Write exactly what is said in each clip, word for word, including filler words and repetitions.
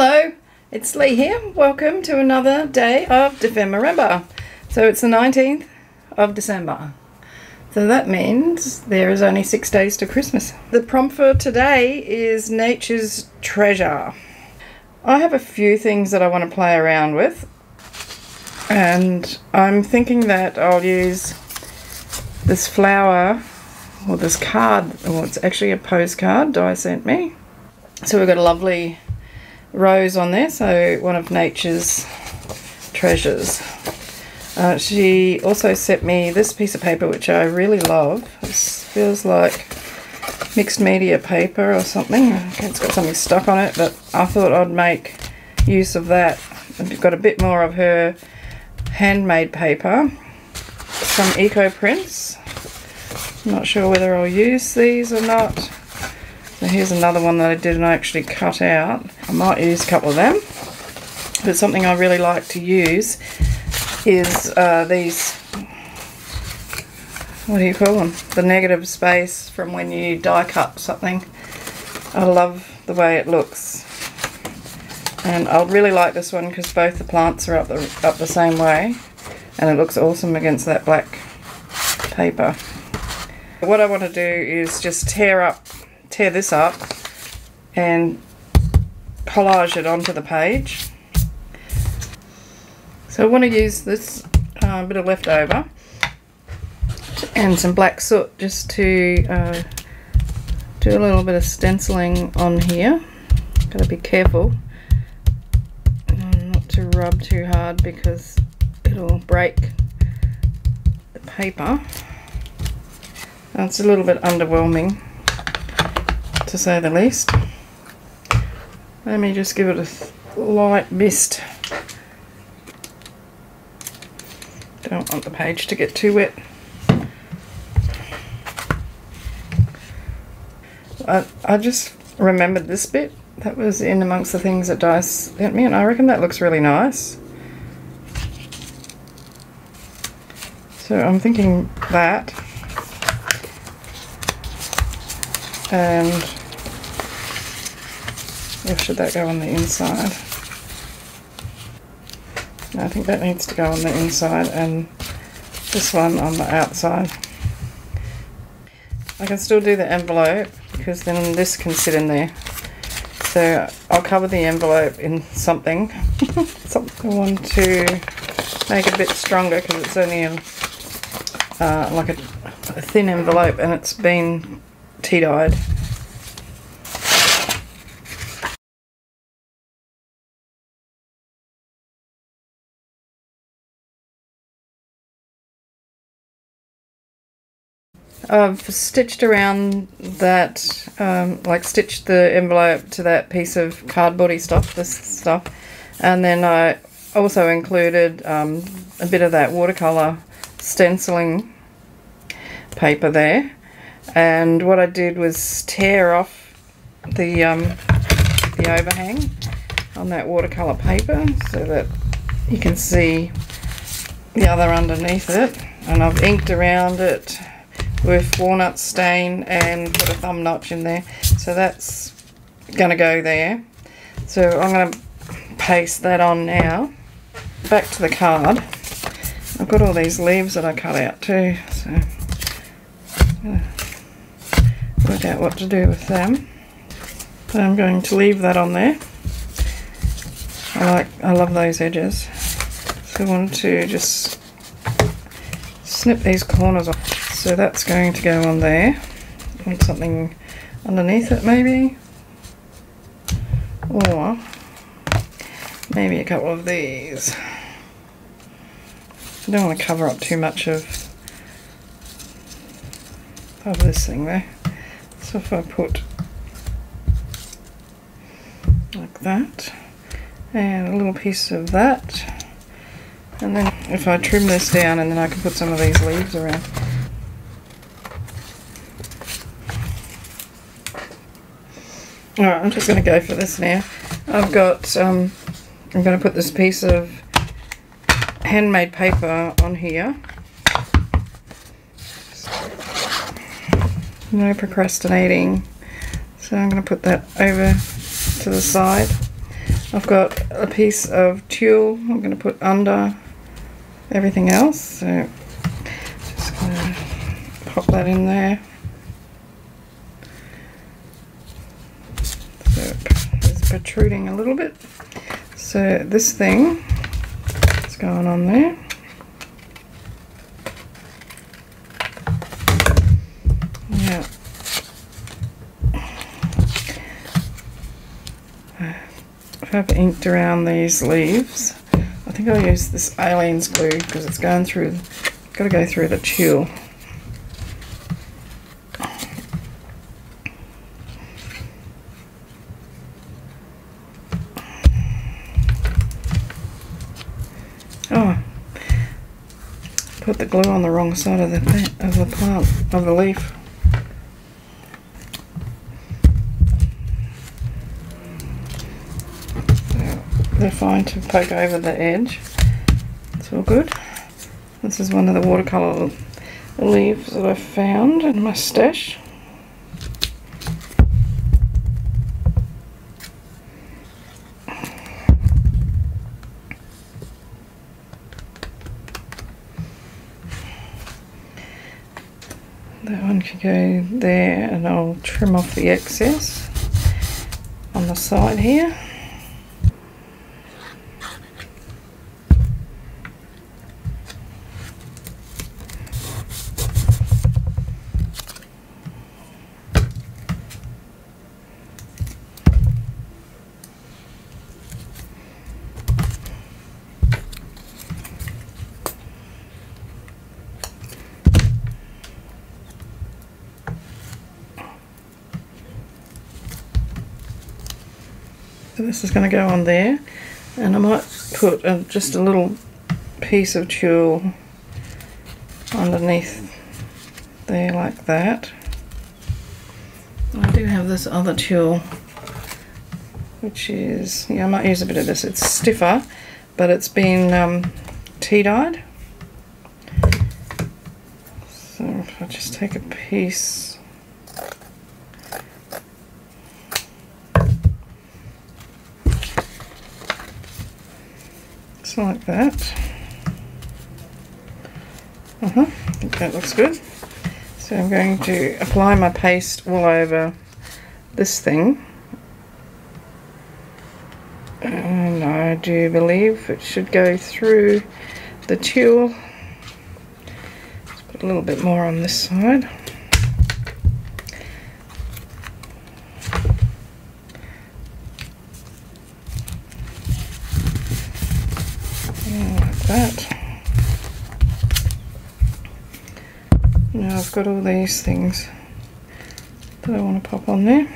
Hello, it's Lee here. Welcome to another day of Dephemerember. So it's the nineteenth of December. So that means there is only six days to Christmas. The prompt for today is Nature's Treasure. I have a few things that I want to play around with, and I'm thinking that I'll use this flower or this card, or it's actually a postcard Di sent me. So we've got a lovely rose on there, so one of nature's treasures. Uh, she also sent me this piece of paper which I really love. It feels like mixed media paper or something. It's got something stuck on it, but I thought I'd make use of that. I've got a bit more of her handmade paper, some eco prints. I'm not sure whether I'll use these or not. So here's another one that I didn't actually cut out. I might use a couple of them, but something I really like to use is uh, these, what do you call them? The negative space from when you die cut something. I love the way it looks. And I really like this one because both the plants are up the, up the same way, and it looks awesome against that black paper. What I want to do is just tear up tear this up and collage it onto the page. So I want to use this uh, bit of leftover and some black soot just to uh, do a little bit of stenciling on here. Got to be careful not to rub too hard because it'll break the paper. Now it's a little bit underwhelming, to say the least. Let me just give it a light mist. Don't want the page to get too wet. I, I just remembered this bit. That was in amongst the things that Di sent me, and I reckon that looks really nice. So I'm thinking that. And or should that go on the inside? No, I think that needs to go on the inside and this one on the outside. I can still do the envelope because then this can sit in there. So I'll cover the envelope in something. Something I want to make a bit stronger because it's only a, uh, like a, a thin envelope and it's been tea-dyed. I've stitched around that, um, like stitched the envelope to that piece of cardboardy stuff, this stuff, and then I also included um, a bit of that watercolour stenciling paper there. And what I did was tear off the um, the overhang on that watercolour paper so that you can see the other underneath it. And I've inked around it with walnut stain and put a thumb notch in there, so that's going to go there. So I'm going to paste that on now. Back to the card. I've got all these leaves that I cut out too, so I'm going to work out what to do with them. So I'm going to leave that on there. I like, I love those edges. So I want to just snip these corners off. So that's going to go on there, and something underneath it maybe, or maybe a couple of these. I don't want to cover up too much of, of this thing there. So if I put like that, and a little piece of that, and then if I trim this down and then I can put some of these leaves around. Alright, I'm just going to go for this now. I've got, um, I'm going to put this piece of handmade paper on here. No procrastinating. So I'm going to put that over to the side. I I've got a piece of tulle I'm going to put under everything else, so just going to pop that in there. So it's protruding a little bit. So this thing is going on there. Yeah. If I've inked around these leaves, I think I'll use this Aileen's glue because it's going through, got to go through the tulle. Oh, put the glue on the wrong side of the of the plant of the leaf. They're fine to poke over the edge. It's all good. This is one of the watercolour leaves that I found in my stash. That one could go there, and I'll trim off the excess on the side here. So this is going to go on there, and I might put a, just a little piece of tulle underneath there like that. I do have this other tulle, which is, yeah, I might use a bit of this. It's stiffer, but it's been um, tea dyed. So if I just take a piece. Like that. Uh-huh. I think that looks good. So I'm going to apply my paste all over this thing, and I do believe it should go through the tulle. Let's put a little bit more on this side. That. Now I've got all these things that I want to pop on there.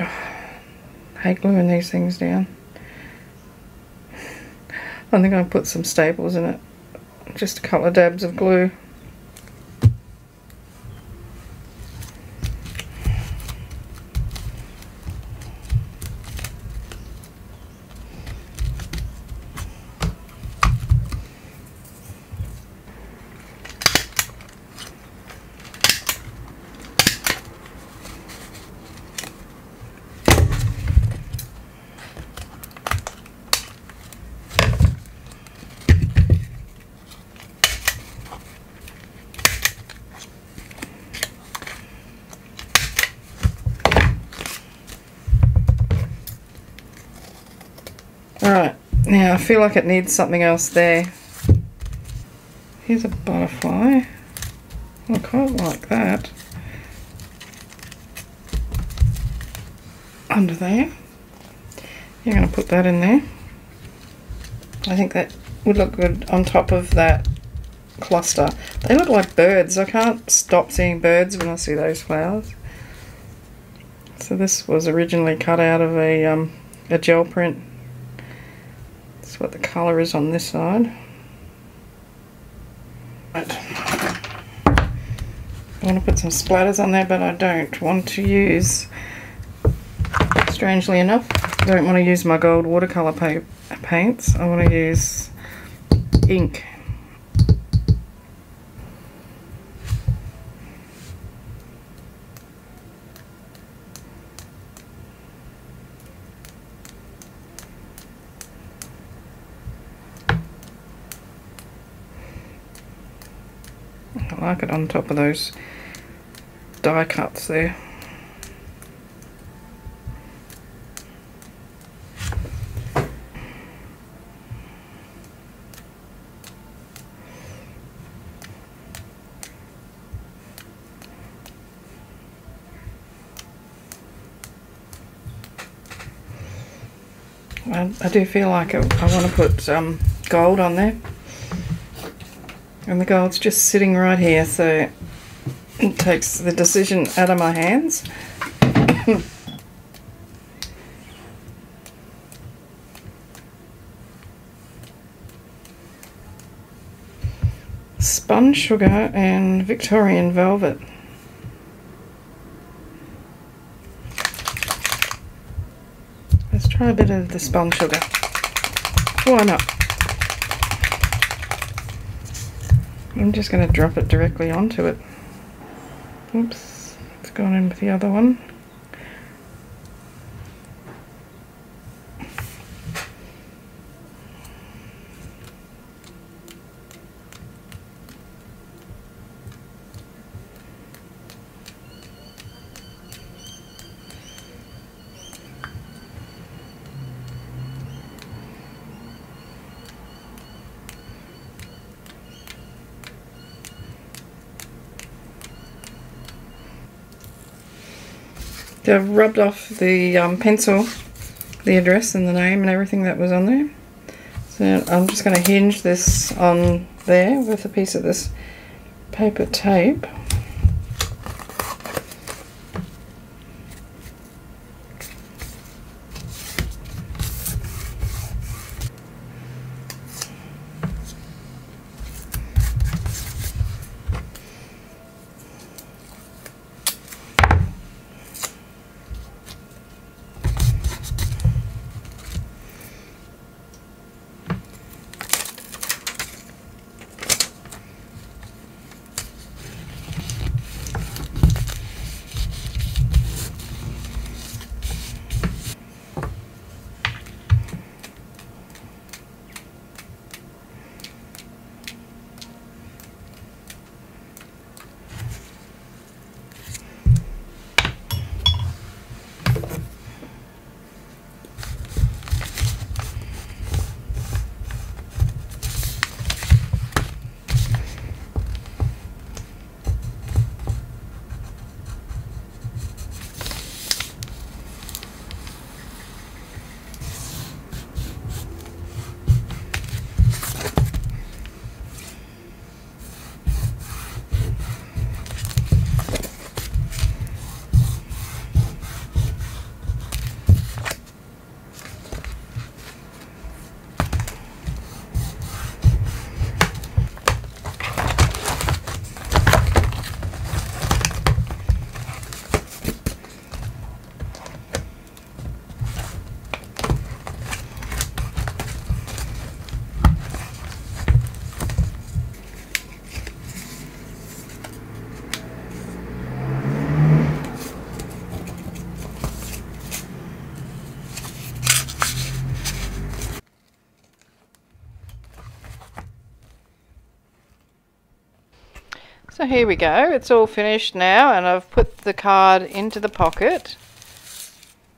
Oh, I hate gluing these things down. I think I put some staples in it, just a couple of dabs of glue. Alright, now I feel like it needs something else there. Here's a butterfly. I quite like that. Under there. You're going to put that in there. I think that would look good on top of that cluster. They look like birds. I can't stop seeing birds when I see those flowers. So this was originally cut out of a, um, a gel print. That's what the colour is on this side. Right. I want to put some splatters on there, but I don't want to use, strangely enough, I don't want to use my gold watercolour pa paints. I want to use ink. like it on top of those die cuts there. I, I do feel like I, I want to put um, gold on there, and the gold's just sitting right here, so it takes the decision out of my hands. Sponge sugar and Victorian velvet. Let's try a bit of the sponge sugar. Why not? I'm just going to drop it directly onto it. Oops, it's gone in with the other one. I've rubbed off the um, pencil, the address and the name and everything that was on there. So I'm just going to hinge this on there with a piece of this paper tape. So here we go, it's all finished now, and I've put the card into the pocket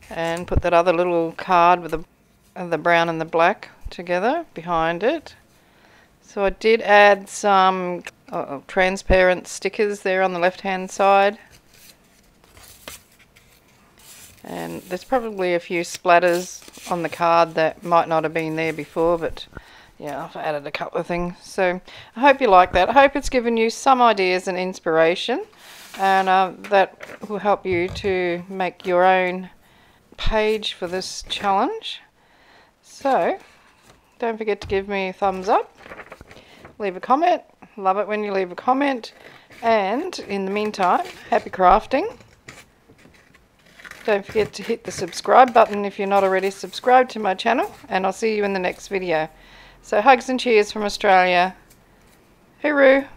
and put that other little card with the, the brown and the black together behind it. So I did add some uh, transparent stickers there on the left hand side, and there's probably a few splatters on the card that might not have been there before, but yeah, I've added a couple of things. So I hope you like that. I hope it's given you some ideas and inspiration, and uh, that will help you to make your own page for this challenge. So don't forget to give me a thumbs up, leave a comment. Love it when you leave a comment. And in the meantime, happy crafting. Don't forget to hit the subscribe button if you're not already subscribed to my channel, and I'll see you in the next video. So hugs and cheers from Australia. Hooroo!